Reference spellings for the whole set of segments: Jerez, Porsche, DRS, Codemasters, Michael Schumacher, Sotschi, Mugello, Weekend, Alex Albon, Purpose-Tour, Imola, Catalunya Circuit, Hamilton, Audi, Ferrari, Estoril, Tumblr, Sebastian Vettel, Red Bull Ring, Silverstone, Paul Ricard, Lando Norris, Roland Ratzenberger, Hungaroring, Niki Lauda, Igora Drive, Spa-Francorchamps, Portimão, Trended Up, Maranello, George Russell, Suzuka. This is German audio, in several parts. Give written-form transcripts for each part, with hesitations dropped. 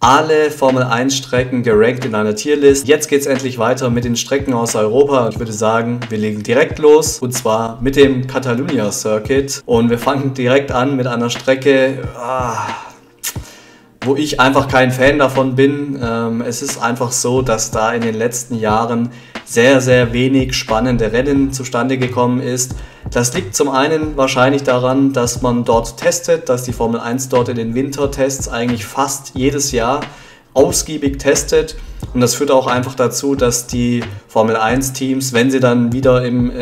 alle Formel-1-Strecken gerankt in einer Tierlist. Jetzt geht es endlich weiter mit den Strecken aus Europa. Ich würde sagen, wir legen direkt los, und zwar mit dem Catalunya Circuit. Und wir fangen direkt an mit einer Strecke, wo ich einfach kein Fan davon bin. Es ist einfach so, dass da in den letzten Jahren sehr, sehr wenig spannende Rennen zustande gekommen ist. Das liegt zum einen wahrscheinlich daran, dass man dort testet, dass die Formel 1 dort in den Wintertests eigentlich fast jedes Jahr ausgiebig testet. Und das führt auch einfach dazu, dass die Formel 1 Teams, wenn sie dann wieder im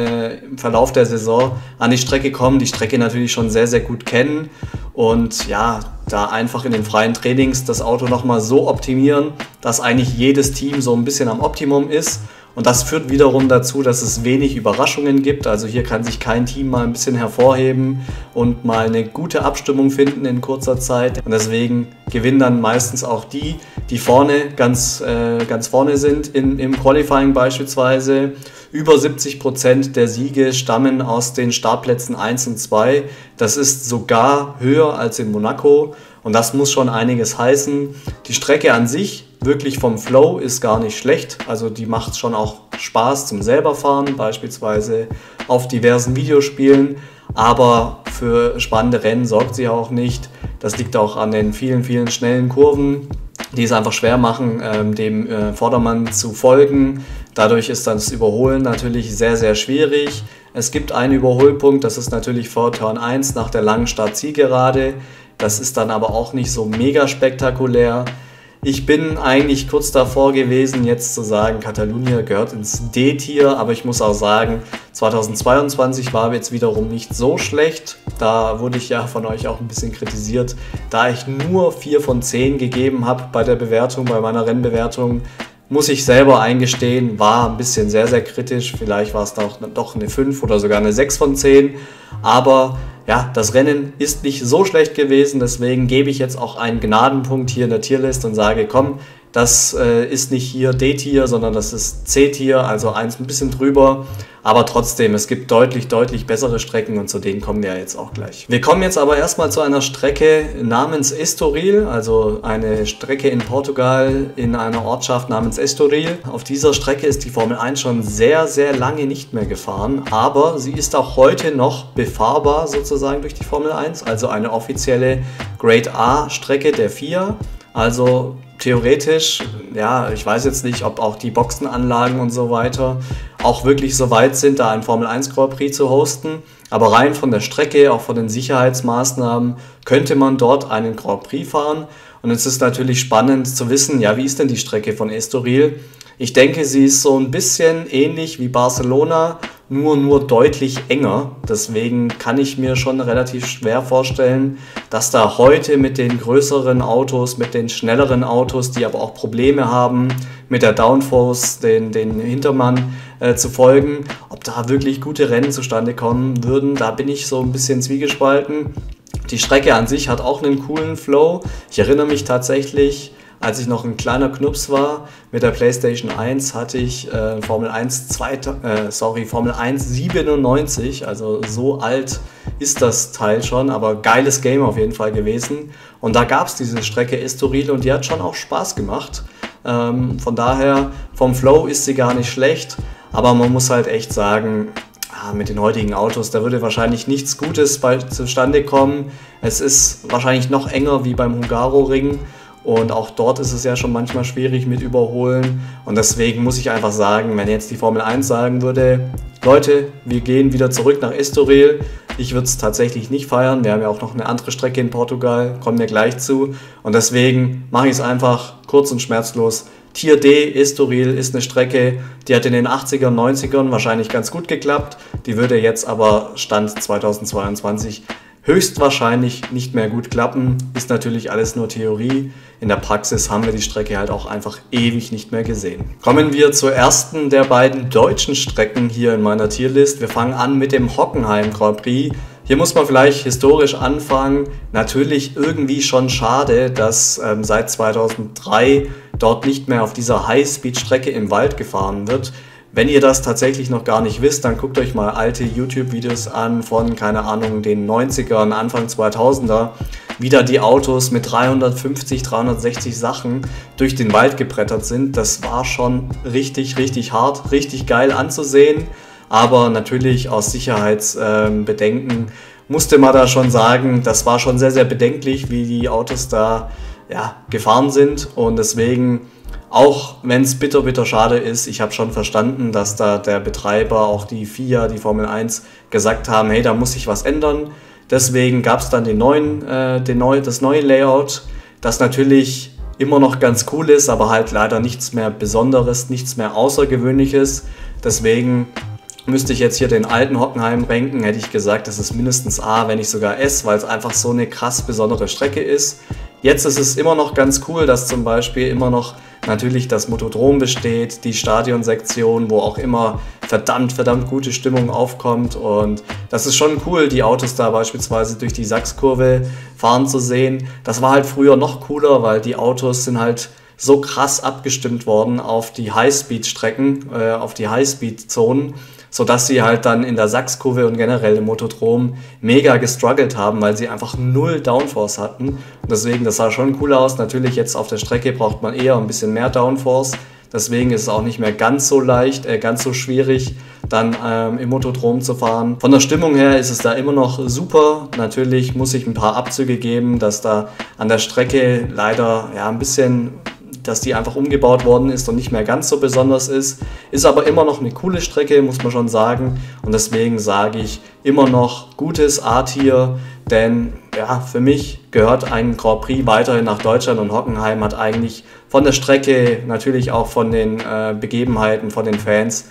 Verlauf der Saison an die Strecke kommen, die Strecke natürlich schon sehr, sehr gut kennen. Und ja, da einfach in den freien Trainings das Auto nochmal so optimieren, dass eigentlich jedes Team so ein bisschen am Optimum ist. Und das führt wiederum dazu, dass es wenig Überraschungen gibt. Also hier kann sich kein Team mal ein bisschen hervorheben und mal eine gute Abstimmung finden in kurzer Zeit. Und deswegen gewinnen dann meistens auch die, die vorne ganz vorne sind im Qualifying beispielsweise. Über 70% der Siege stammen aus den Startplätzen 1 und 2. Das ist sogar höher als in Monaco. Und das muss schon einiges heißen. Die Strecke an sich, wirklich vom Flow, ist gar nicht schlecht. Also die macht schon auch Spaß zum selberfahren, beispielsweise auf diversen Videospielen. Aber für spannende Rennen sorgt sie auch nicht. Das liegt auch an den vielen, vielen schnellen Kurven, die es einfach schwer machen, dem Vordermann zu folgen. Dadurch ist das Überholen natürlich sehr, sehr schwierig. Es gibt einen Überholpunkt, das ist natürlich vor Turn 1 nach der langen Start-Zielgerade. Das ist dann aber auch nicht so mega spektakulär. Ich bin eigentlich kurz davor gewesen, jetzt zu sagen, Catalunya gehört ins D-Tier, aber ich muss auch sagen, 2022 war jetzt wiederum nicht so schlecht. Da wurde ich ja von euch auch ein bisschen kritisiert, da ich nur 4 von 10 gegeben habe bei der Bewertung, bei meiner Rennbewertung. Muss ich selber eingestehen, war ein bisschen sehr, sehr kritisch. Vielleicht war es doch eine 5 oder sogar eine 6 von 10. Aber ja, das Rennen ist nicht so schlecht gewesen. Deswegen gebe ich jetzt auch einen Gnadenpunkt hier in der Tierlist und sage, komm, das ist nicht hier D-Tier, sondern das ist C-Tier, also eins ein bisschen drüber. Aber trotzdem, es gibt deutlich, deutlich bessere Strecken und zu denen kommen wir jetzt auch gleich. Wir kommen jetzt aber erstmal zu einer Strecke namens Estoril, also eine Strecke in Portugal in einer Ortschaft namens Estoril. Auf dieser Strecke ist die Formel 1 schon sehr, sehr lange nicht mehr gefahren, aber sie ist auch heute noch befahrbar sozusagen durch die Formel 1, also eine offizielle Grade A Strecke der FIA. Also theoretisch, ja, ich weiß jetzt nicht, ob auch die Boxenanlagen und so weiter auch wirklich so weit sind, da einen Formel 1 Grand Prix zu hosten. Aber rein von der Strecke, auch von den Sicherheitsmaßnahmen, könnte man dort einen Grand Prix fahren. Und es ist natürlich spannend zu wissen, ja, wie ist denn die Strecke von Estoril? Ich denke, sie ist so ein bisschen ähnlich wie Barcelona, nur deutlich enger. Deswegen kann ich mir schon relativ schwer vorstellen, dass da heute mit den größeren Autos, mit den schnelleren Autos, die aber auch Probleme haben, mit der Downforce, den Hintermann zu folgen, ob da wirklich gute Rennen zustande kommen würden. Da bin ich so ein bisschen zwiegespalten. Die Strecke an sich hat auch einen coolen Flow. Ich erinnere mich tatsächlich, als ich noch ein kleiner Knups war, mit der PlayStation 1 hatte ich Formel 1 97, also so alt ist das Teil schon, aber geiles Game auf jeden Fall gewesen. Und da gab es diese Strecke Estoril und die hat schon auch Spaß gemacht. Von daher, vom Flow ist sie gar nicht schlecht, aber man muss halt echt sagen, mit den heutigen Autos, da würde wahrscheinlich nichts Gutes zustande kommen. Es ist wahrscheinlich noch enger wie beim Hungaroring. Und auch dort ist es ja schon manchmal schwierig mit Überholen. Und deswegen muss ich einfach sagen, wenn jetzt die Formel 1 sagen würde, Leute, wir gehen wieder zurück nach Estoril, ich würde es tatsächlich nicht feiern. Wir haben ja auch noch eine andere Strecke in Portugal, kommen wir gleich zu. Und deswegen mache ich es einfach kurz und schmerzlos. Tier D, Estoril, ist eine Strecke, die hat in den 80ern, 90ern wahrscheinlich ganz gut geklappt. Die würde jetzt aber Stand 2022 höchstwahrscheinlich nicht mehr gut klappen, ist natürlich alles nur Theorie. In der Praxis haben wir die Strecke halt auch einfach ewig nicht mehr gesehen. Kommen wir zur ersten der beiden deutschen Strecken hier in meiner Tierlist. Wir fangen an mit dem Hockenheim Grand Prix. Hier muss man vielleicht historisch anfangen. Natürlich irgendwie schon schade, dass seit 2003 dort nicht mehr auf dieser High-Speed-Strecke im Wald gefahren wird. Wenn ihr das tatsächlich noch gar nicht wisst, dann guckt euch mal alte YouTube-Videos an von, keine Ahnung, den 90ern, Anfang 2000er, wie da die Autos mit 350, 360 Sachen durch den Wald gebrettert sind. Das war schon richtig, richtig hart, richtig geil anzusehen, aber natürlich aus Sicherheitsbedenken musste man da schon sagen, das war schon sehr, sehr bedenklich, wie die Autos da ja, gefahren sind, und deswegen... Auch wenn es bitter, bitter schade ist, ich habe schon verstanden, dass da der Betreiber, auch die FIA, die Formel 1, gesagt haben, hey, da muss sich was ändern. Deswegen gab es dann das neue Layout, das natürlich immer noch ganz cool ist, aber halt leider nichts mehr Besonderes, nichts mehr Außergewöhnliches. Deswegen müsste ich jetzt hier den alten Hockenheim ranken, hätte ich gesagt, das ist mindestens A, wenn nicht sogar S, weil es einfach so eine krass besondere Strecke ist. Jetzt ist es immer noch ganz cool, dass zum Beispiel immer noch natürlich das Motodrom besteht, die Stadionsektion, wo auch immer verdammt, verdammt gute Stimmung aufkommt, und das ist schon cool, die Autos da beispielsweise durch die Sachskurve fahren zu sehen. Das war halt früher noch cooler, weil die Autos sind halt so krass abgestimmt worden auf die Highspeed-Strecken, auf die Highspeed-Zonen, sodass sie halt dann in der Sachskurve und generell im Motodrom mega gestruggelt haben, weil sie einfach null Downforce hatten. Und deswegen, das sah schon cool aus. Natürlich jetzt auf der Strecke braucht man eher ein bisschen mehr Downforce. Deswegen ist es auch nicht mehr ganz so leicht, ganz so schwierig, dann im Motodrom zu fahren. Von der Stimmung her ist es da immer noch super. Natürlich muss ich ein paar Abzüge geben, dass da an der Strecke leider ja ein bisschen... dass die einfach umgebaut worden ist und nicht mehr ganz so besonders ist. Ist aber immer noch eine coole Strecke, muss man schon sagen. Und deswegen sage ich immer noch gutes A-Tier, denn ja, für mich gehört ein Grand Prix weiterhin nach Deutschland, und Hockenheim hat eigentlich von der Strecke, natürlich auch von den Begebenheiten, von den Fans,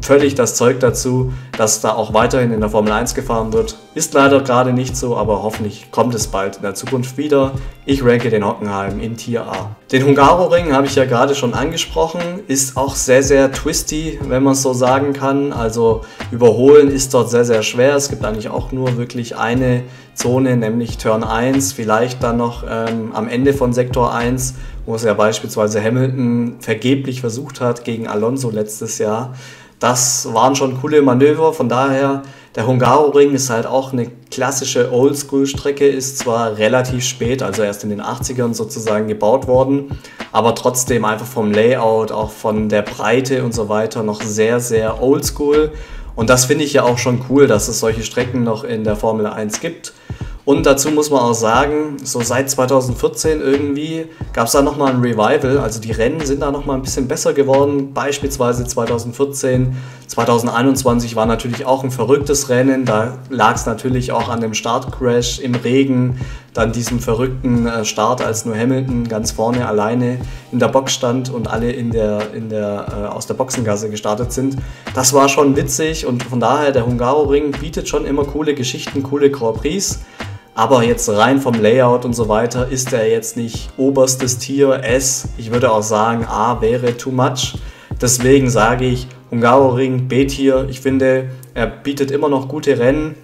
völlig das Zeug dazu, dass da auch weiterhin in der Formel 1 gefahren wird. Ist leider gerade nicht so, aber hoffentlich kommt es bald in der Zukunft wieder. Ich ranke den Hockenheim in Tier A. Den Hungaroring habe ich ja gerade schon angesprochen, ist auch sehr, sehr twisty, wenn man es so sagen kann. Also überholen ist dort sehr, sehr schwer. Es gibt eigentlich auch nur wirklich eine Zone, nämlich Turn 1, vielleicht dann noch am Ende von Sektor 1, wo es ja beispielsweise Hamilton vergeblich versucht hat gegen Alonso letztes Jahr. Das waren schon coole Manöver, von daher, der Hungaroring ist halt auch eine klassische Oldschool-Strecke, ist zwar relativ spät, also erst in den 80ern sozusagen gebaut worden, aber trotzdem einfach vom Layout, auch von der Breite und so weiter noch sehr, sehr oldschool. Und das finde ich ja auch schon cool, dass es solche Strecken noch in der Formel 1 gibt. Und dazu muss man auch sagen, so seit 2014 irgendwie gab es da nochmal ein Revival, also die Rennen sind da nochmal ein bisschen besser geworden, beispielsweise 2014, 2021 war natürlich auch ein verrücktes Rennen, da lag es natürlich auch an dem Startcrash im Regen, dann diesem verrückten Start, als nur Hamilton ganz vorne alleine in der Box stand und alle aus der Boxengasse gestartet sind. Das war schon witzig, und von daher, der Hungaroring bietet schon immer coole Geschichten, coole Grand Prix. Aber jetzt rein vom Layout und so weiter ist er jetzt nicht oberstes Tier S. Ich würde auch sagen, A wäre too much. Deswegen sage ich Hungaroring B-Tier. Ich finde, er bietet immer noch gute Rennen,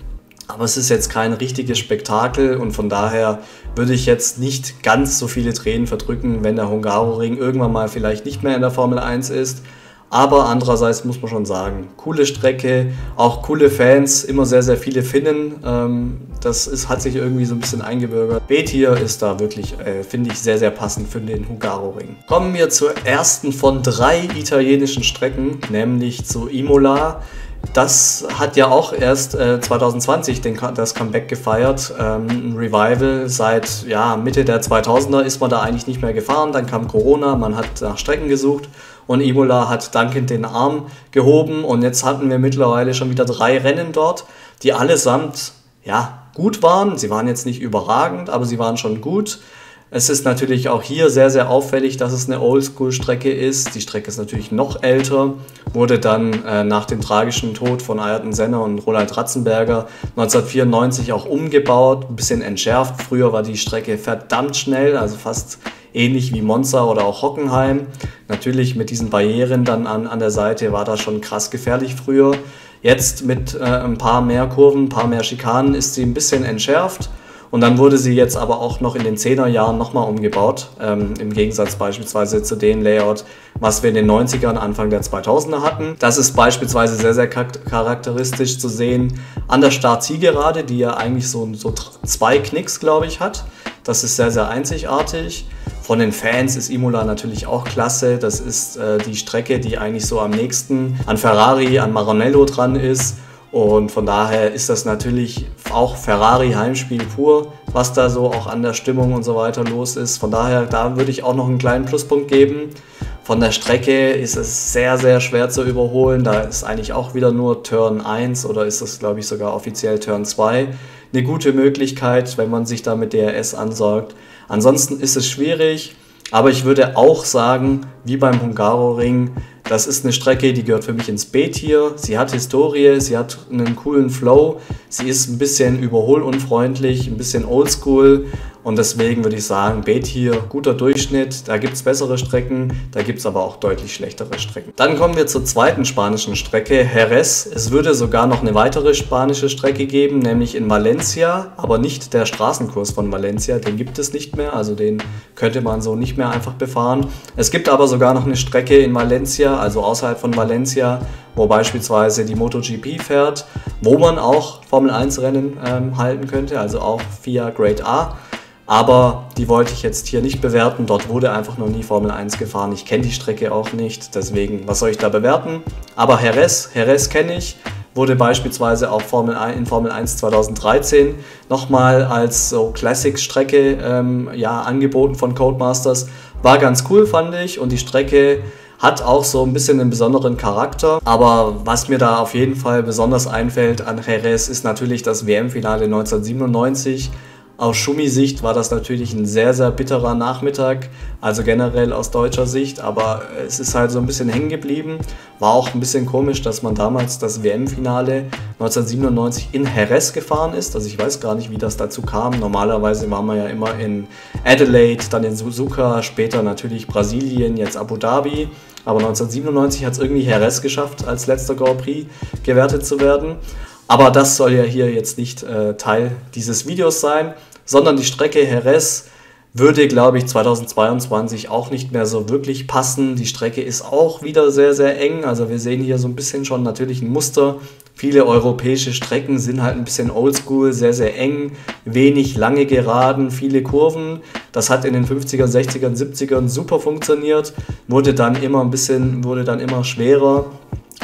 aber es ist jetzt kein richtiges Spektakel, und von daher würde ich jetzt nicht ganz so viele Tränen verdrücken, wenn der Hungaroring irgendwann mal vielleicht nicht mehr in der Formel 1 ist. Aber andererseits muss man schon sagen, coole Strecke, auch coole Fans, immer sehr, sehr viele Finnen. Das hat sich irgendwie so ein bisschen eingebürgert. B-Tier ist da wirklich, finde ich, sehr, sehr passend für den Hungaroring. Kommen wir zur ersten von 3 italienischen Strecken, nämlich zu Imola. Das hat ja auch erst 2020 das Comeback gefeiert, ein Revival. Seit ja, Mitte der 2000er ist man da eigentlich nicht mehr gefahren, dann kam Corona, man hat nach Strecken gesucht und Imola hat dankend den Arm gehoben, und jetzt hatten wir mittlerweile schon wieder 3 Rennen dort, die allesamt ja, gut waren. Sie waren jetzt nicht überragend, aber sie waren schon gut. Es ist natürlich auch hier sehr, sehr auffällig, dass es eine Oldschool-Strecke ist. Die Strecke ist natürlich noch älter, wurde dann nach dem tragischen Tod von Ayrton Senna und Roland Ratzenberger 1994 auch umgebaut, ein bisschen entschärft. Früher war die Strecke verdammt schnell, also fast ähnlich wie Monza oder auch Hockenheim. Natürlich mit diesen Barrieren dann an der Seite war das schon krass gefährlich früher. Jetzt mit ein paar mehr Kurven, ein paar mehr Schikanen ist sie ein bisschen entschärft. Und dann wurde sie jetzt aber auch noch in den 10er Jahren nochmal umgebaut, im Gegensatz beispielsweise zu dem Layout, was wir in den 90ern, Anfang der 2000er hatten. Das ist beispielsweise sehr, sehr charakteristisch zu sehen an der Start-Zielgerade, die ja eigentlich so zwei Knicks, glaube ich, hat. Das ist sehr, sehr einzigartig. Von den Fans ist Imola natürlich auch klasse. Das ist die Strecke, die eigentlich so am nächsten an Ferrari, an Maranello dran ist. Und von daher ist das natürlich auch Ferrari-Heimspiel pur, was da so auch an der Stimmung und so weiter los ist. Von daher, da würde ich auch noch einen kleinen Pluspunkt geben. Von der Strecke ist es sehr, sehr schwer zu überholen. Da ist eigentlich auch wieder nur Turn 1 oder ist das, glaube ich, sogar offiziell Turn 2. Eine gute Möglichkeit, wenn man sich da mit DRS ansorgt. Ansonsten ist es schwierig, aber ich würde auch sagen, wie beim Hungaroring, das ist eine Strecke, die gehört für mich ins B-Tier. Sie hat Historie, sie hat einen coolen Flow, sie ist ein bisschen überholunfreundlich, ein bisschen oldschool und deswegen würde ich sagen, B-Tier, guter Durchschnitt, da gibt es bessere Strecken, da gibt es aber auch deutlich schlechtere Strecken. Dann kommen wir zur zweiten spanischen Strecke, Jerez. Es würde sogar noch eine weitere spanische Strecke geben, nämlich in Valencia, aber nicht der Straßenkurs von Valencia, den gibt es nicht mehr, also den könnte man so nicht mehr einfach befahren. Es gibt aber sogar noch eine Strecke in Valencia, also außerhalb von Valencia, wo beispielsweise die MotoGP fährt, wo man auch Formel 1 Rennen halten könnte, also auch FIA Grade A. Aber die wollte ich jetzt hier nicht bewerten, dort wurde einfach noch nie Formel 1 gefahren, ich kenne die Strecke auch nicht, deswegen, was soll ich da bewerten? Aber Jerez kenne ich, wurde beispielsweise auch in Formel 1 2013 nochmal als so Classic-Strecke ja, angeboten von Codemasters, war ganz cool, fand ich, und die Strecke hat auch so ein bisschen einen besonderen Charakter, aber was mir da auf jeden Fall besonders einfällt an Jerez ist natürlich das WM-Finale 1997. Aus Schumi-Sicht war das natürlich ein sehr, sehr bitterer Nachmittag, also generell aus deutscher Sicht, aber es ist halt so ein bisschen hängen geblieben. War auch ein bisschen komisch, dass man damals das WM-Finale 1997 in Jerez gefahren ist, also ich weiß gar nicht, wie das dazu kam. Normalerweise waren wir ja immer in Adelaide, dann in Suzuka, später natürlich Brasilien, jetzt Abu Dhabi. Aber 1997 hat es irgendwie Jerez geschafft, als letzter Grand Prix gewertet zu werden. Aber das soll ja hier jetzt nicht Teil dieses Videos sein, sondern die Strecke Jerez würde, glaube ich, 2022 auch nicht mehr so wirklich passen. Die Strecke ist auch wieder sehr, sehr eng. Also wir sehen hier so ein bisschen schon natürlich ein Muster. Viele europäische Strecken sind halt ein bisschen oldschool, sehr, sehr eng, wenig lange Geraden, viele Kurven. Das hat in den 50ern, 60ern, 70ern super funktioniert, wurde dann immer schwerer.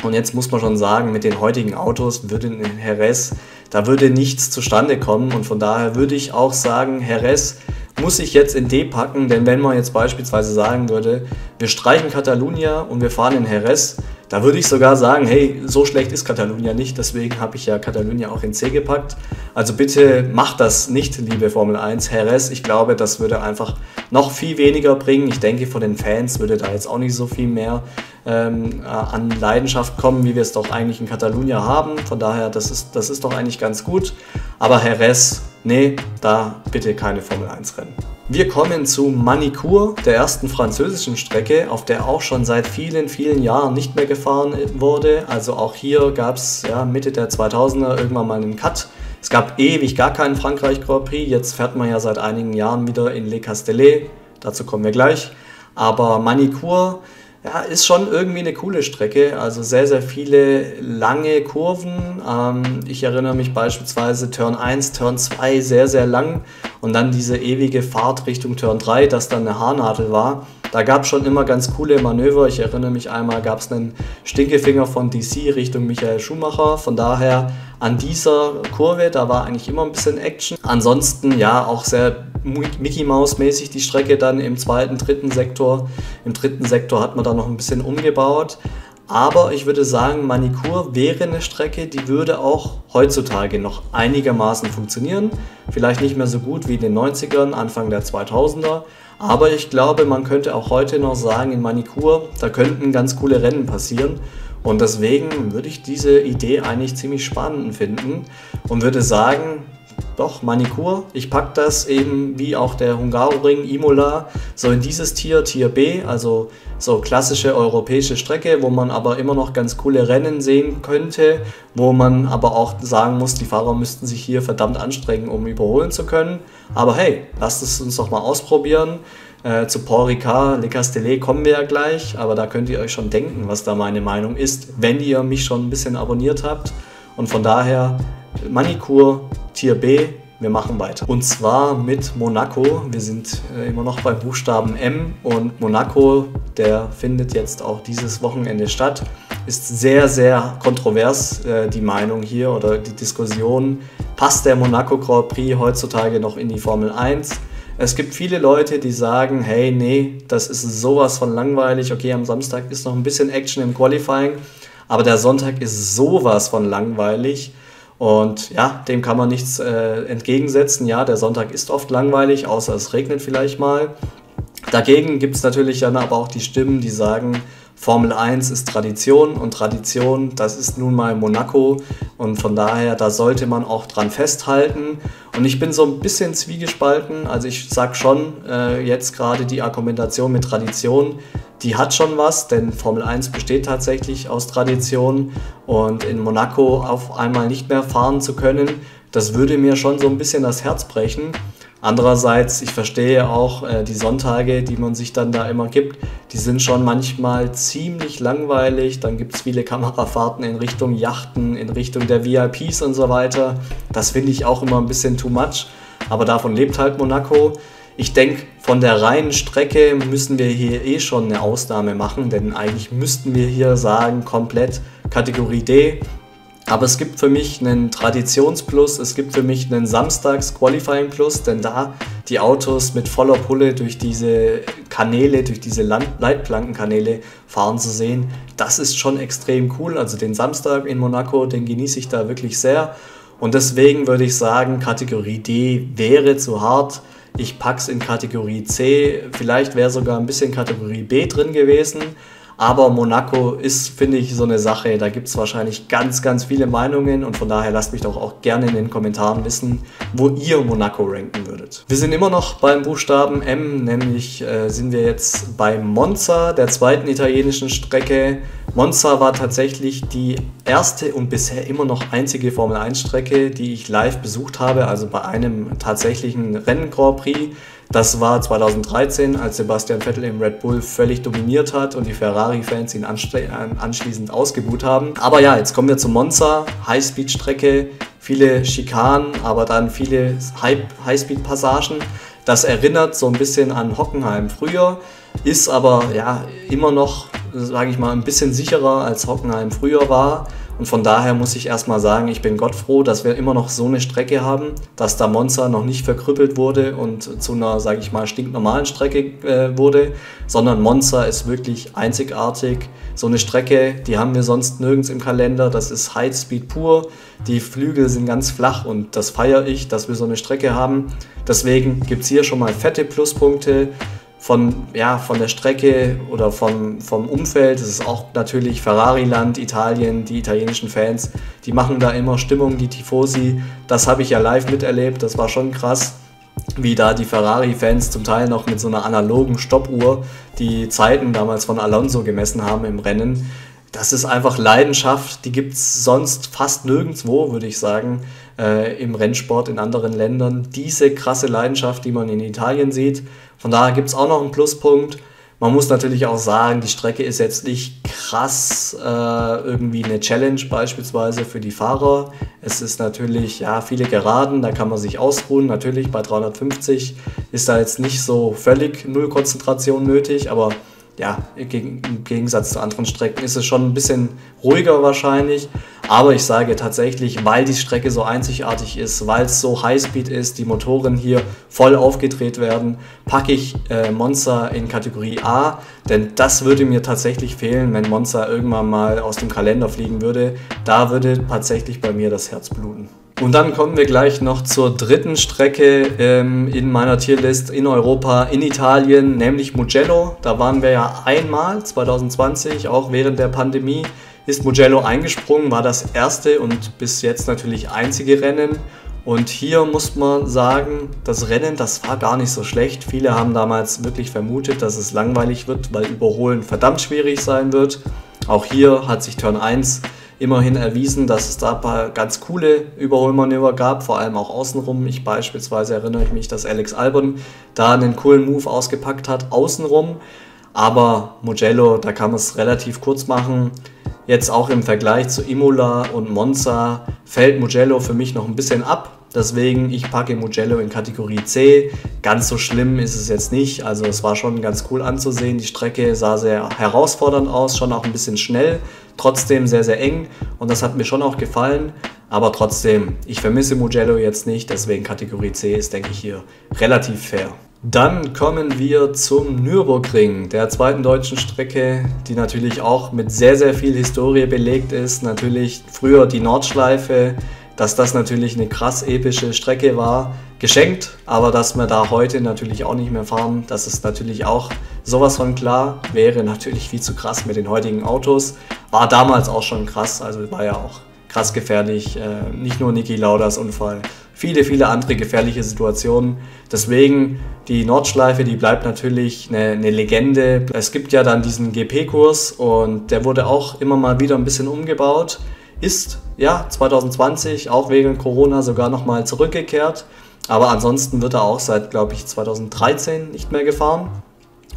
Und jetzt muss man schon sagen, mit den heutigen Autos würde in Jerez, da würde nichts zustande kommen. Und von daher würde ich auch sagen, Jerez muss ich jetzt in D packen, denn wenn man jetzt beispielsweise sagen würde, wir streichen Catalunya und wir fahren in Jerez, da würde ich sogar sagen, hey, so schlecht ist Catalunya nicht, deswegen habe ich ja Catalunya auch in C gepackt. Also bitte macht das nicht, liebe Formel 1. Jerez, ich glaube, das würde einfach noch viel weniger bringen. Ich denke, von den Fans würde da jetzt auch nicht so viel mehr an Leidenschaft kommen, wie wir es doch eigentlich in Catalunya haben. Von daher, das ist doch eigentlich ganz gut. Aber Jerez, nee, da bitte keine Formel 1 Rennen. Wir kommen zu Magny-Cours, der ersten französischen Strecke, auf der auch schon seit vielen, vielen Jahren nicht mehr gefahren wurde. Also auch hier gab es ja, Mitte der 2000er irgendwann mal einen Cut. Es gab ewig gar keinen Frankreich Grand Prix. Jetzt fährt man ja seit einigen Jahren wieder in Les Castellets. Dazu kommen wir gleich. Aber Magny-Cours, ja, ist schon irgendwie eine coole Strecke, also sehr, sehr viele lange Kurven. Ich erinnere mich beispielsweise Turn 1, Turn 2 sehr, sehr lang und dann diese ewige Fahrt Richtung Turn 3, das dann eine Haarnadel war. Da gab es schon immer ganz coole Manöver. Ich erinnere mich einmal, gab es einen Stinkefinger von DC Richtung Michael Schumacher. Von daher an dieser Kurve, da war eigentlich immer ein bisschen Action. Ansonsten ja auch sehr Mickey-Maus-mäßig die Strecke dann im zweiten, dritten Sektor. Im dritten Sektor hat man da noch ein bisschen umgebaut. Aber ich würde sagen, Magny-Cours wäre eine Strecke, die würde auch heutzutage noch einigermaßen funktionieren. Vielleicht nicht mehr so gut wie in den 90ern, Anfang der 2000er. Aber ich glaube, man könnte auch heute noch sagen, in Magny-Cours, da könnten ganz coole Rennen passieren. Und deswegen würde ich diese Idee eigentlich ziemlich spannend finden und würde sagen, doch, Magny-Cours, ich packe das eben wie auch der Hungaroring, Imola, so in dieses Tier B, also so klassische europäische Strecke, wo man aber immer noch ganz coole Rennen sehen könnte, wo man aber auch sagen muss, die Fahrer müssten sich hier verdammt anstrengen, um überholen zu können. Aber hey, lasst es uns doch mal ausprobieren. Zu Paul Ricard, Le Castellet kommen wir ja gleich, aber da könnt ihr euch schon denken, was da meine Meinung ist, wenn ihr mich schon ein bisschen abonniert habt. Und von daher, Magny-Cours, Tier B, wir machen weiter. Und zwar mit Monaco. Wir sind immer noch bei Buchstaben M und Monaco, der findet jetzt auch dieses Wochenende statt. Ist sehr, sehr kontrovers die Meinung hier oder die Diskussion, passt der Monaco Grand Prix heutzutage noch in die Formel 1? Es gibt viele Leute, die sagen, hey, nee, das ist sowas von langweilig. Okay, am Samstag ist noch ein bisschen Action im Qualifying, aber der Sonntag ist sowas von langweilig. Und ja, dem kann man nichts entgegensetzen. Ja, der Sonntag ist oft langweilig, außer es regnet vielleicht mal. Dagegen gibt es natürlich dann aber auch die Stimmen, die sagen, Formel 1 ist Tradition und Tradition, das ist nun mal Monaco und von daher, da sollte man auch dran festhalten. Und ich bin so ein bisschen zwiegespalten, also ich sag schon jetzt gerade die Argumentation mit Tradition, die hat schon was, denn Formel 1 besteht tatsächlich aus Tradition und in Monaco auf einmal nicht mehr fahren zu können, das würde mir schon so ein bisschen das Herz brechen. Andererseits, ich verstehe auch die Sonntage, die man sich dann da immer gibt, die sind schon manchmal ziemlich langweilig. Dann gibt es viele Kamerafahrten in Richtung Yachten, in Richtung der VIPs und so weiter. Das finde ich auch immer ein bisschen too much, aber davon lebt halt Monaco. Ich denke, von der reinen Strecke müssen wir hier eh schon eine Ausnahme machen, denn eigentlich müssten wir hier sagen, komplett Kategorie D. Aber es gibt für mich einen Traditionsplus, es gibt für mich einen Samstags-Qualifying-Plus, denn da die Autos mit voller Pulle durch diese Kanäle, durch diese Leitplankenkanäle fahren zu sehen, das ist schon extrem cool. Also den Samstag in Monaco, den genieße ich da wirklich sehr. Und deswegen würde ich sagen, Kategorie D wäre zu hart. Ich pack's in Kategorie C, vielleicht wäre sogar ein bisschen Kategorie B drin gewesen. Aber Monaco ist, finde ich, so eine Sache, da gibt es wahrscheinlich ganz, ganz viele Meinungen und von daher lasst mich doch auch gerne in den Kommentaren wissen, wo ihr Monaco ranken würdet. Wir sind immer noch beim Buchstaben M, nämlich sind wir jetzt bei Monza, der zweiten italienischen Strecke. Monza war tatsächlich die erste und bisher immer noch einzige Formel 1 Strecke, die ich live besucht habe, also bei einem tatsächlichen Rennen Grand Prix. Das war 2013, als Sebastian Vettel im Red Bull völlig dominiert hat und die Ferrari-Fans ihn anschließend ausgebuht haben. Aber ja, jetzt kommen wir zu Monza, Highspeed-Strecke, viele Schikanen, aber dann viele Highspeed-Passagen. Das erinnert so ein bisschen an Hockenheim früher, ist aber ja immer noch, sage ich mal, ein bisschen sicherer als Hockenheim früher war. Und von daher muss ich erstmal sagen, ich bin Gott froh, dass wir immer noch so eine Strecke haben, dass da Monza noch nicht verkrüppelt wurde und zu einer, sage ich mal, stinknormalen Strecke wurde, sondern Monza ist wirklich einzigartig. So eine Strecke, die haben wir sonst nirgends im Kalender, das ist Highspeed pur, die Flügel sind ganz flach und das feiere ich, dass wir so eine Strecke haben. Deswegen gibt es hier schon mal fette Pluspunkte. Von der Strecke oder vom Umfeld, das ist auch natürlich Ferrari-Land, Italien, die italienischen Fans, die machen da immer Stimmung, die Tifosi, das habe ich ja live miterlebt, das war schon krass, wie da die Ferrari-Fans zum Teil noch mit so einer analogen Stoppuhr die Zeiten damals von Alonso gemessen haben im Rennen. Das ist einfach Leidenschaft, die gibt es sonst fast nirgendwo, würde ich sagen, im Rennsport in anderen Ländern. Diese krasse Leidenschaft, die man in Italien sieht. Von daher gibt es auch noch einen Pluspunkt. Man muss natürlich auch sagen, die Strecke ist jetzt nicht krass irgendwie eine Challenge beispielsweise für die Fahrer. Es ist natürlich, ja, viele Geraden, da kann man sich ausruhen. Natürlich bei 350 ist da jetzt nicht so völlig null Konzentration nötig, aber ja, im Gegensatz zu anderen Strecken ist es schon ein bisschen ruhiger wahrscheinlich, aber ich sage tatsächlich, weil die Strecke so einzigartig ist, weil es so Highspeed ist, die Motoren hier voll aufgedreht werden, packe ich Monza in Kategorie A, denn das würde mir tatsächlich fehlen, wenn Monza irgendwann mal aus dem Kalender fliegen würde, da würde tatsächlich bei mir das Herz bluten. Und dann kommen wir gleich noch zur dritten Strecke in meiner Tierlist in Europa, in Italien, nämlich Mugello. Da waren wir ja einmal 2020, auch während der Pandemie. ist Mugello eingesprungen, war das erste und bis jetzt natürlich einzige Rennen. Und hier muss man sagen, das Rennen, das war gar nicht so schlecht. Viele haben damals wirklich vermutet, dass es langweilig wird, weil Überholen verdammt schwierig sein wird. Auch hier hat sich Turn 1 immerhin erwiesen, dass es da ein paar ganz coole Überholmanöver gab, vor allem auch außenrum. Ich beispielsweise erinnere mich, dass Alex Albon da einen coolen Move ausgepackt hat, außenrum. Aber Mugello, da kann man es relativ kurz machen. Jetzt auch im Vergleich zu Imola und Monza fällt Mugello für mich noch ein bisschen ab. Deswegen, ich packe Mugello in Kategorie C. Ganz so schlimm ist es jetzt nicht. Also es war schon ganz cool anzusehen. Die Strecke sah sehr herausfordernd aus, schon auch ein bisschen schnell. Trotzdem sehr, sehr eng. Und das hat mir schon auch gefallen. Aber trotzdem, ich vermisse Mugello jetzt nicht. Deswegen Kategorie C ist, denke ich, hier relativ fair. Dann kommen wir zum Nürburgring, der zweiten deutschen Strecke, die natürlich auch mit sehr, sehr viel Historie belegt ist. Natürlich früher die Nordschleife, dass das natürlich eine krass epische Strecke war, geschenkt. Aber dass wir da heute natürlich auch nicht mehr fahren, das ist natürlich auch sowas von klar. Wäre natürlich viel zu krass mit den heutigen Autos. War damals auch schon krass, also war ja auch krass gefährlich. Nicht nur Niki Laudas Unfall, viele, viele andere gefährliche Situationen. Deswegen, die Nordschleife, die bleibt natürlich eine Legende. Es gibt ja dann diesen GP-Kurs und der wurde auch immer mal wieder ein bisschen umgebaut. Ist ja 2020 auch wegen Corona sogar nochmal zurückgekehrt. Aber ansonsten wird er auch seit, glaube ich, 2013 nicht mehr gefahren.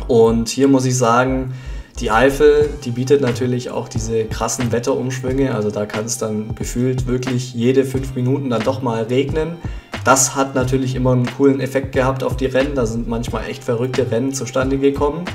Und hier muss ich sagen, die Eifel, die bietet natürlich auch diese krassen Wetterumschwünge, also da kann es dann gefühlt wirklich jede 5 Minuten dann doch mal regnen. Das hat natürlich immer einen coolen Effekt gehabt auf die Rennen, da sind manchmal echt verrückte Rennen zustande gekommen.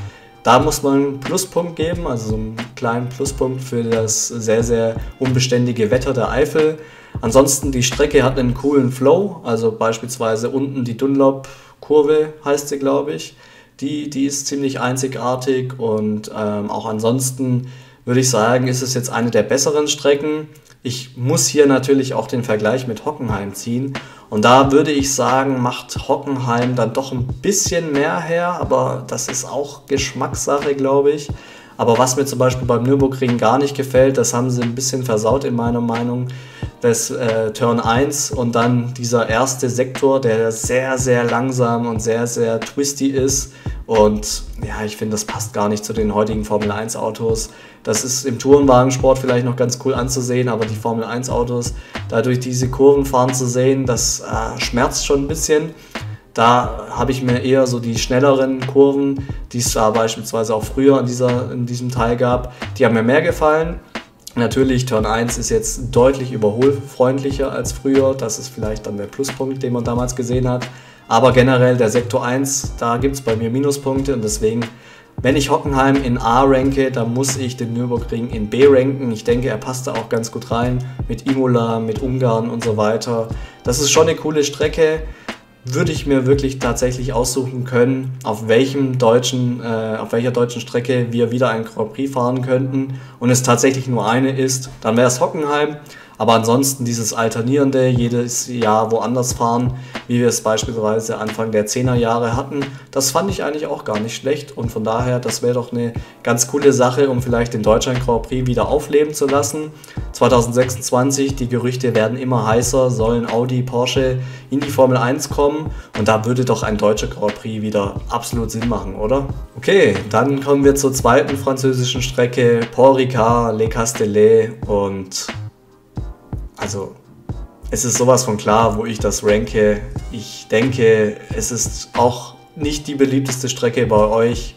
Da muss man einen Pluspunkt geben, also so einen kleinen Pluspunkt für das sehr, sehr unbeständige Wetter der Eifel. Ansonsten, die Strecke hat einen coolen Flow, also beispielsweise unten die Dunlop-Kurve heißt sie, glaube ich. Die ist ziemlich einzigartig und auch ansonsten würde ich sagen, ist es jetzt eine der besseren Strecken. Ich muss hier natürlich auch den Vergleich mit Hockenheim ziehen und da würde ich sagen, macht Hockenheim dann doch ein bisschen mehr her, aber das ist auch Geschmackssache, glaube ich. Aber was mir zum Beispiel beim Nürburgring gar nicht gefällt, das haben sie ein bisschen versaut in meiner Meinung, das Turn 1 und dann dieser erste Sektor, der sehr, sehr langsam und sehr, sehr twisty ist. Und ja, ich finde, das passt gar nicht zu den heutigen Formel 1 Autos. Das ist im Tourenwagensport vielleicht noch ganz cool anzusehen, aber die Formel 1 Autos, da durch diese Kurven fahren zu sehen, das schmerzt schon ein bisschen. Da habe ich mir eher so die schnelleren Kurven, die es da beispielsweise auch früher in diesem Teil gab, die haben mir mehr gefallen. Natürlich, Turn 1 ist jetzt deutlich überholfreundlicher als früher. Das ist vielleicht dann der Pluspunkt, den man damals gesehen hat. Aber generell der Sektor 1, da gibt es bei mir Minuspunkte und deswegen, wenn ich Hockenheim in A ranke, dann muss ich den Nürburgring in B ranken. Ich denke, er passt da auch ganz gut rein mit Imola, mit Ungarn und so weiter. Das ist schon eine coole Strecke. Würde ich mir wirklich tatsächlich aussuchen können, auf welcher deutschen Strecke wir wieder einen Grand Prix fahren könnten und es tatsächlich nur eine ist, dann wäre es Hockenheim. Aber ansonsten dieses alternierende, jedes Jahr woanders fahren, wie wir es beispielsweise Anfang der 10er Jahre hatten, das fand ich eigentlich auch gar nicht schlecht. Und von daher, das wäre doch eine ganz coole Sache, um vielleicht den Deutschland Grand Prix wieder aufleben zu lassen. 2026, die Gerüchte werden immer heißer, sollen Audi, Porsche in die Formel 1 kommen. Und da würde doch ein deutscher Grand Prix wieder absolut Sinn machen, oder? Okay, dann kommen wir zur zweiten französischen Strecke, Paul Ricard, Les Castellets und... Also, es ist sowas von klar, wo ich das ranke. Ich denke, es ist auch nicht die beliebteste Strecke bei euch.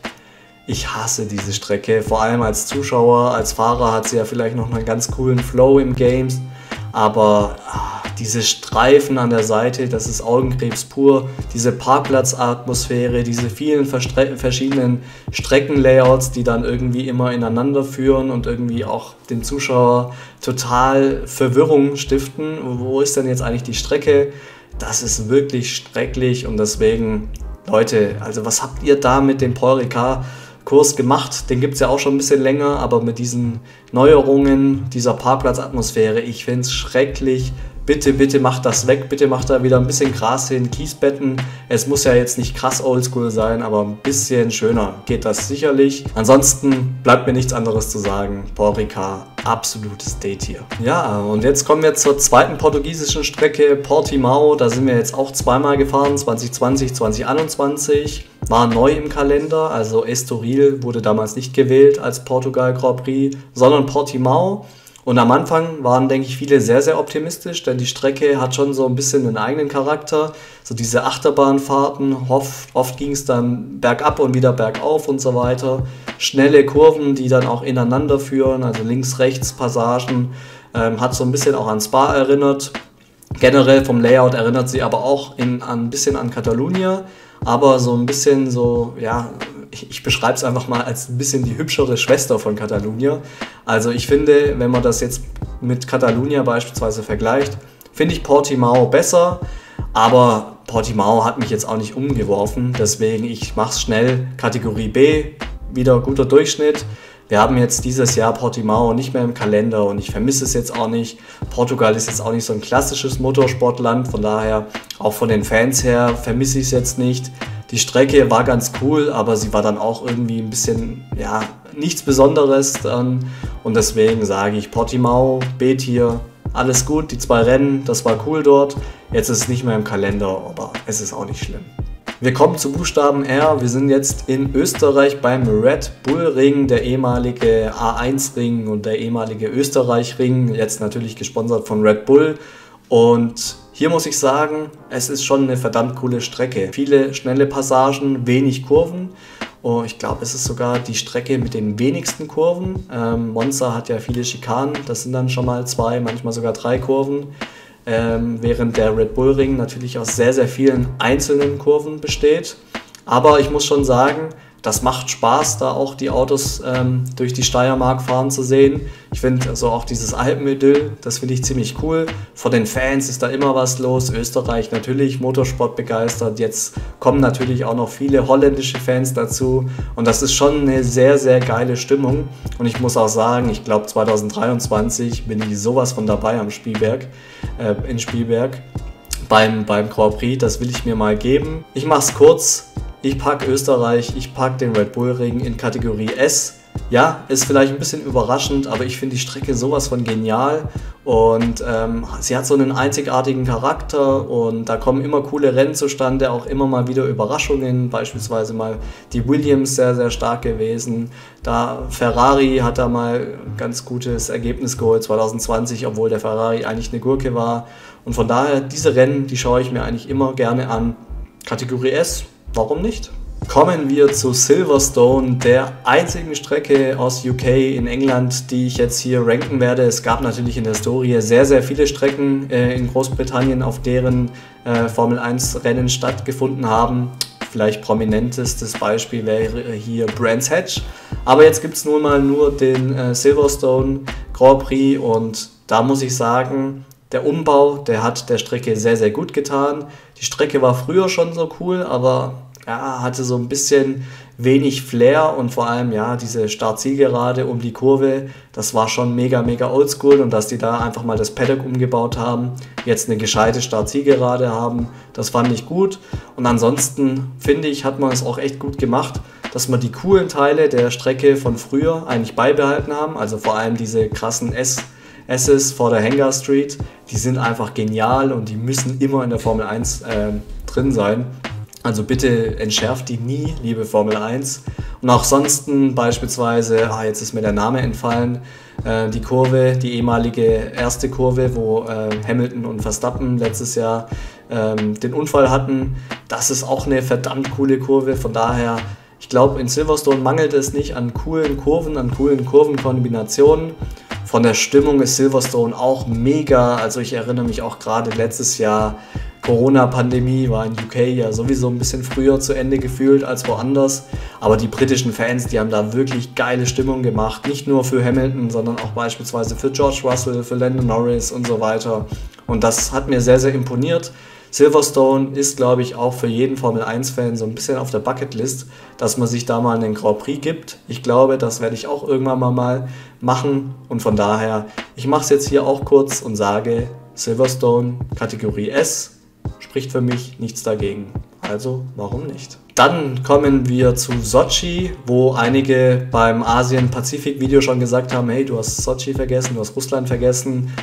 Ich hasse diese Strecke, vor allem als Zuschauer, als Fahrer hat sie ja vielleicht noch einen ganz coolen Flow im Games. Aber diese Streifen an der Seite, das ist Augenkrebs pur. Diese Parkplatzatmosphäre, diese vielen verschiedenen Streckenlayouts, die dann irgendwie immer ineinander führen und irgendwie auch dem Zuschauer total Verwirrung stiften. Wo ist denn jetzt eigentlich die Strecke? Das ist wirklich schrecklich und deswegen, Leute, also was habt ihr da mit dem Paul Ricard Kurs gemacht? Den gibt es ja auch schon ein bisschen länger, aber mit diesen Neuerungen, dieser Parkplatzatmosphäre, ich finde es schrecklich, bitte, bitte macht das weg, bitte macht da wieder ein bisschen Gras hin, Kiesbetten. Es muss ja jetzt nicht krass oldschool sein, aber ein bisschen schöner geht das sicherlich. Ansonsten bleibt mir nichts anderes zu sagen. Paul Ricard, absolutes Date-Tier. Ja, und jetzt kommen wir zur zweiten portugiesischen Strecke, Portimão. Da sind wir jetzt auch zweimal gefahren, 2020, 2021. War neu im Kalender, also Estoril wurde damals nicht gewählt als Portugal Grand Prix, sondern Portimão. Und am Anfang waren, denke ich, viele sehr, sehr optimistisch, denn die Strecke hat schon so ein bisschen einen eigenen Charakter. So diese Achterbahnfahrten, oft ging es dann bergab und wieder bergauf und so weiter. Schnelle Kurven, die dann auch ineinander führen, also Links-Rechts-Passagen, hat so ein bisschen auch an Spa erinnert. Generell vom Layout erinnert sie aber auch ein bisschen an Catalunya, aber so ein bisschen so, ja, ich beschreibe es einfach mal als ein bisschen die hübschere Schwester von Catalunya. Also ich finde, wenn man das jetzt mit Catalunya beispielsweise vergleicht, finde ich Portimão besser, aber Portimão hat mich jetzt auch nicht umgeworfen, deswegen ich mache es schnell. Kategorie B, wieder guter Durchschnitt. Wir haben jetzt dieses Jahr Portimão nicht mehr im Kalender und ich vermisse es jetzt auch nicht. Portugal ist jetzt auch nicht so ein klassisches Motorsportland, von daher auch von den Fans her vermisse ich es jetzt nicht. Die Strecke war ganz cool, aber sie war dann auch irgendwie ein bisschen, ja, nichts Besonderes dann. Und deswegen sage ich Portimão, B-Tier, alles gut, die zwei Rennen, das war cool dort. Jetzt ist es nicht mehr im Kalender, aber es ist auch nicht schlimm. Wir kommen zu Buchstaben R. Wir sind jetzt in Österreich beim Red Bull Ring, der ehemalige A1 Ring und der ehemalige Österreich Ring, jetzt natürlich gesponsert von Red Bull. Und hier muss ich sagen, es ist schon eine verdammt coole Strecke. Viele schnelle Passagen, wenig Kurven. Oh, ich glaube, es ist sogar die Strecke mit den wenigsten Kurven. Monza hat ja viele Schikanen, das sind dann schon mal zwei, manchmal sogar drei Kurven. Während der Red Bull Ring natürlich aus sehr, sehr vielen einzelnen Kurven besteht. Aber ich muss schon sagen, das macht Spaß, da auch die Autos durch die Steiermark fahren zu sehen. Ich finde also auch dieses Alpenidyll, das finde ich ziemlich cool. Von den Fans ist da immer was los. Österreich natürlich, Motorsport begeistert. Jetzt kommen natürlich auch noch viele holländische Fans dazu. Und das ist schon eine sehr, sehr geile Stimmung. Und ich muss auch sagen, ich glaube 2023 bin ich sowas von dabei am Spielberg, in Spielberg beim Grand Prix. Das will ich mir mal geben. Ich mache es kurz. Ich packe Österreich, ich packe den Red Bull Ring in Kategorie S. Ja, ist vielleicht ein bisschen überraschend, aber ich finde die Strecke sowas von genial und sie hat so einen einzigartigen Charakter und da kommen immer coole Rennen zustande, auch immer mal wieder Überraschungen, beispielsweise mal die Williams sehr, sehr stark gewesen, da Ferrari hat da mal ganz gutes Ergebnis geholt 2020, obwohl der Ferrari eigentlich eine Gurke war und von daher, diese Rennen, die schaue ich mir eigentlich immer gerne an. Kategorie S. Warum nicht? Kommen wir zu Silverstone, der einzigen Strecke aus UK in England, die ich jetzt hier ranken werde. Es gab natürlich in der Historie sehr, sehr viele Strecken in Großbritannien, auf deren Formel 1 Rennen stattgefunden haben. Vielleicht prominentestes Beispiel wäre hier Brands Hatch. Aber jetzt gibt es nun mal nur den Silverstone Grand Prix und da muss ich sagen, der Umbau, der hat der Strecke sehr, sehr gut getan. Die Strecke war früher schon so cool, aber ja, hatte so ein bisschen wenig Flair und vor allem ja diese Start-Zielgerade um die Kurve, das war schon mega, mega oldschool und dass die da einfach mal das Paddock umgebaut haben, jetzt eine gescheite Start-Zielgerade haben, das fand ich gut und ansonsten finde ich, hat man es auch echt gut gemacht, dass man die coolen Teile der Strecke von früher eigentlich beibehalten haben, also vor allem diese krassen S's vor der Hangar Street, die sind einfach genial und die müssen immer in der Formel 1 drin sein. Also bitte entschärft die nie, liebe Formel 1. Und auch sonst beispielsweise, jetzt ist mir der Name entfallen, die Kurve, die ehemalige erste Kurve, wo Hamilton und Verstappen letztes Jahr den Unfall hatten. Das ist auch eine verdammt coole Kurve, von daher, ich glaube, in Silverstone mangelt es nicht an coolen Kurven, an coolen Kurvenkombinationen. Von der Stimmung ist Silverstone auch mega, also ich erinnere mich auch gerade letztes Jahr, Corona-Pandemie war in UK ja sowieso ein bisschen früher zu Ende gefühlt als woanders, aber die britischen Fans, die haben da wirklich geile Stimmung gemacht, nicht nur für Hamilton, sondern auch beispielsweise für George Russell, für Lando Norris und so weiter und das hat mir sehr, sehr imponiert. Silverstone ist, glaube ich, auch für jeden Formel-1-Fan so ein bisschen auf der Bucketlist, dass man sich da mal einen Grand Prix gibt. Ich glaube, das werde ich auch irgendwann mal machen. Und von daher, ich mache es jetzt hier auch kurz und sage Silverstone Kategorie S spricht für mich nichts dagegen. Also warum nicht? Dann kommen wir zu Sotschi, wo einige beim Asien-Pazifik-Video schon gesagt haben, hey, du hast Sotschi vergessen, du hast Russland vergessen.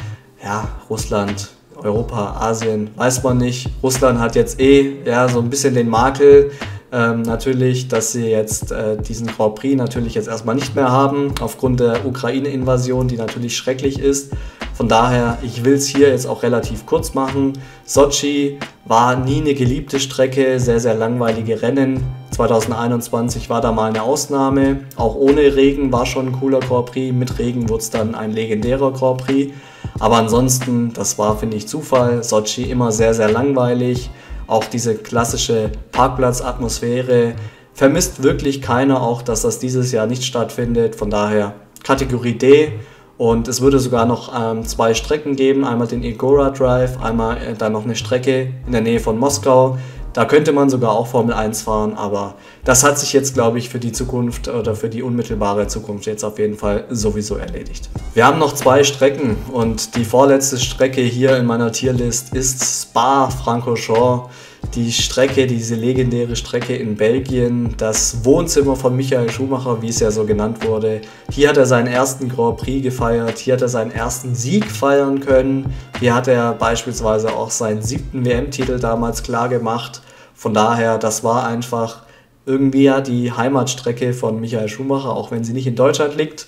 Ja, Russland, Europa, Asien, weiß man nicht. Russland hat jetzt so ein bisschen den Makel, natürlich, dass sie jetzt diesen Grand Prix natürlich jetzt erstmal nicht mehr haben, aufgrund der Ukraine-Invasion, die natürlich schrecklich ist. Von daher, ich will es hier jetzt auch relativ kurz machen. Sotschi war nie eine geliebte Strecke, sehr, sehr langweilige Rennen. 2021 war da mal eine Ausnahme. Auch ohne Regen war schon ein cooler Grand Prix. Mit Regen wurde es dann ein legendärer Grand Prix. Aber ansonsten, das war, finde ich, Zufall. Sotschi immer sehr, sehr langweilig. Auch diese klassische Parkplatzatmosphäre vermisst wirklich keiner, auch dass das dieses Jahr nicht stattfindet. Von daher Kategorie D, und es würde sogar noch zwei Strecken geben, einmal den Igora Drive, einmal dann noch eine Strecke in der Nähe von Moskau. Da könnte man sogar auch Formel 1 fahren, aber das hat sich jetzt, glaube ich, für die Zukunft oder für die unmittelbare Zukunft jetzt auf jeden Fall sowieso erledigt. Wir haben noch zwei Strecken, und die vorletzte Strecke hier in meiner Tierlist ist Spa-Francorchamps. Die Strecke, diese legendäre Strecke in Belgien, das Wohnzimmer von Michael Schumacher, wie es ja so genannt wurde. Hier hat er seinen ersten Grand Prix gefeiert, hier hat er seinen ersten Sieg feiern können. Hier hat er beispielsweise auch seinen 7. WM-Titel damals klar gemacht. Von daher, das war einfach irgendwie ja die Heimatstrecke von Michael Schumacher, auch wenn sie nicht in Deutschland liegt.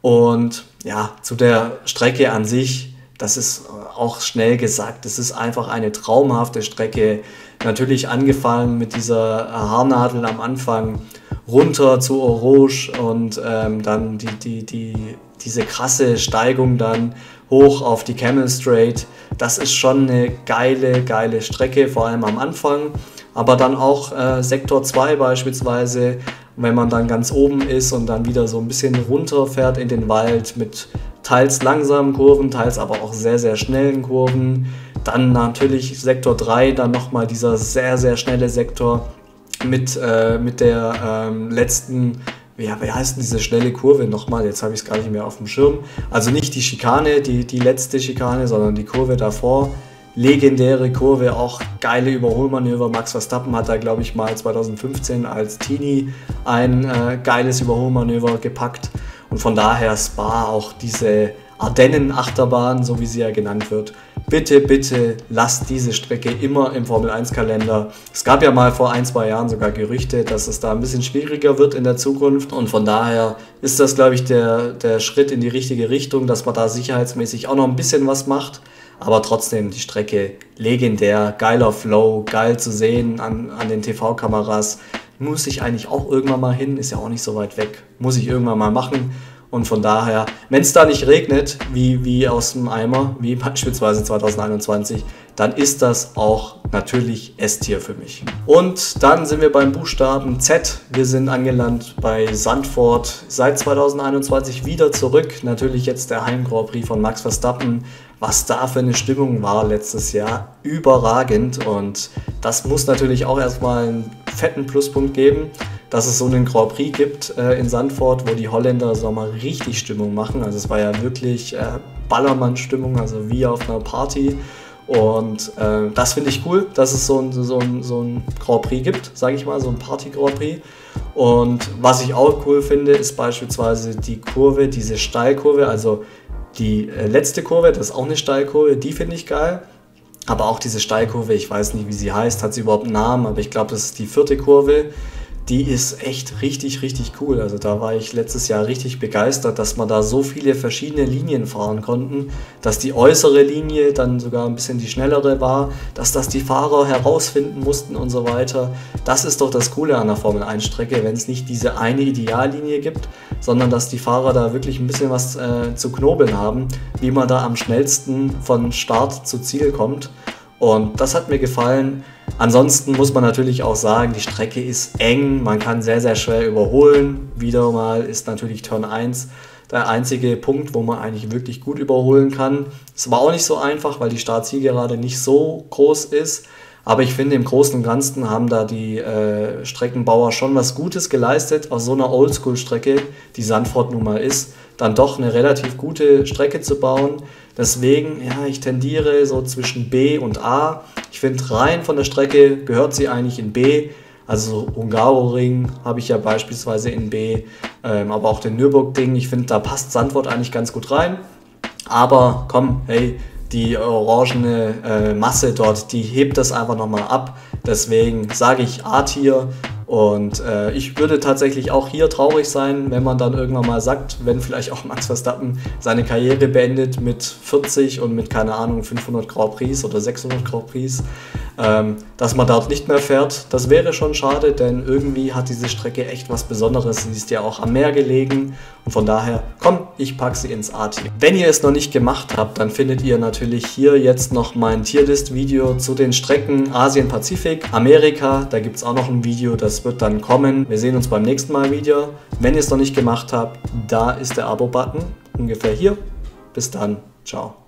Und ja, zu der Strecke an sich, das ist auch schnell gesagt, das ist einfach eine traumhafte Strecke. Natürlich angefangen mit dieser Haarnadel am Anfang runter zu Orange und dann diese krasse Steigung dann hoch auf die Camel Straight. Das ist schon eine geile, geile Strecke, vor allem am Anfang. Aber dann auch Sektor 2 beispielsweise, wenn man dann ganz oben ist und dann wieder so ein bisschen runterfährt in den Wald mit teils langsamen Kurven, teils aber auch sehr, sehr schnellen Kurven. Dann natürlich Sektor 3, dann nochmal dieser sehr, sehr schnelle Sektor mit der letzten, ja, wie heißt denn diese schnelle Kurve nochmal? Jetzt habe ich es gar nicht mehr auf dem Schirm. Also nicht die Schikane, die letzte Schikane, sondern die Kurve davor. Legendäre Kurve, auch geile Überholmanöver. Max Verstappen hat da, glaube ich, mal 2015 als Teenie ein geiles Überholmanöver gepackt. Und von daher Spa, auch diese Ardennen-Achterbahn, so wie sie ja genannt wird. Bitte, bitte lasst diese Strecke immer im Formel-1-Kalender. Es gab ja mal vor ein, zwei Jahren sogar Gerüchte, dass es da ein bisschen schwieriger wird in der Zukunft. Und von daher ist das, glaube ich, der Schritt in die richtige Richtung, dass man da sicherheitsmäßig auch noch ein bisschen was macht. Aber trotzdem, die Strecke legendär, geiler Flow, geil zu sehen an den TV-Kameras. Muss ich eigentlich auch irgendwann mal hin, ist ja auch nicht so weit weg, muss ich irgendwann mal machen. Und von daher, wenn es da nicht regnet, wie aus dem Eimer, wie beispielsweise 2021, dann ist das auch natürlich S-Tier für mich. Und dann sind wir beim Buchstaben Z. Wir sind angelangt bei Zandvoort. Seit 2021 wieder zurück. Natürlich jetzt der Heim-Grand Prix von Max Verstappen. Was da für eine Stimmung war letztes Jahr. Überragend. Und das muss natürlich auch erstmal einen fetten Pluspunkt geben, dass es so einen Grand Prix gibt in Zandvoort, wo die Holländer so mal richtig Stimmung machen. Also es war ja wirklich Ballermann-Stimmung, also wie auf einer Party. Und das finde ich cool, dass es so ein Grand Prix gibt, sage ich mal, so ein Party-Grand Prix. Und was ich auch cool finde, ist beispielsweise die Kurve, diese Steilkurve, also die letzte Kurve, das ist auch eine Steilkurve, die finde ich geil. Aber auch diese Steilkurve, ich weiß nicht, wie sie heißt, hat sie überhaupt einen Namen, aber ich glaube, das ist die 4. Kurve. Die ist echt richtig, richtig cool. Also da war ich letztes Jahr richtig begeistert, dass man da so viele verschiedene Linien fahren konnten, dass die äußere Linie dann sogar ein bisschen die schnellere war, dass das die Fahrer herausfinden mussten und so weiter. Das ist doch das Coole an der Formel-1-Strecke, wenn es nicht diese eine Ideallinie gibt, sondern dass die Fahrer da wirklich ein bisschen was zu knobeln haben, wie man da am schnellsten von Start zu Ziel kommt. Und das hat mir gefallen. Ansonsten muss man natürlich auch sagen, die Strecke ist eng, man kann sehr, sehr schwer überholen. Wieder mal ist natürlich Turn 1 der einzige Punkt, wo man eigentlich wirklich gut überholen kann. Es war auch nicht so einfach, weil die Startzielgerade nicht so groß ist. Aber ich finde, im Großen und Ganzen haben da die Streckenbauer schon was Gutes geleistet. Aus so einer Oldschool-Strecke, die Zandvoort nun mal ist, dann doch eine relativ gute Strecke zu bauen. Deswegen, ja, ich tendiere so zwischen B und A. Ich finde, rein von der Strecke gehört sie eigentlich in B. Also Hungaroring habe ich ja beispielsweise in B, aber auch den Nürburgring. Ich finde, da passt Zandvoort eigentlich ganz gut rein. Aber komm, hey, die orangene Masse dort, die hebt das einfach nochmal ab. Deswegen sage ich A-Tier. Und ich würde tatsächlich auch hier traurig sein, wenn man dann irgendwann mal sagt, wenn vielleicht auch Max Verstappen seine Karriere beendet mit 40 und mit, keine Ahnung, 500 Grand Prix oder 600 Grand Prix, dass man dort nicht mehr fährt. Das wäre schon schade, denn irgendwie hat diese Strecke echt was Besonderes. Sie ist ja auch am Meer gelegen und von daher, komm, ich packe sie ins A-Tier. Wenn ihr es noch nicht gemacht habt, dann findet ihr natürlich hier jetzt noch mein Tierlist-Video zu den Strecken Asien-Pazifik, Amerika. Da gibt es auch noch ein Video, das wird dann kommen. Wir sehen uns beim nächsten Mal wieder. Wenn ihr es noch nicht gemacht habt, da ist der Abo-Button ungefähr hier. Bis dann. Ciao.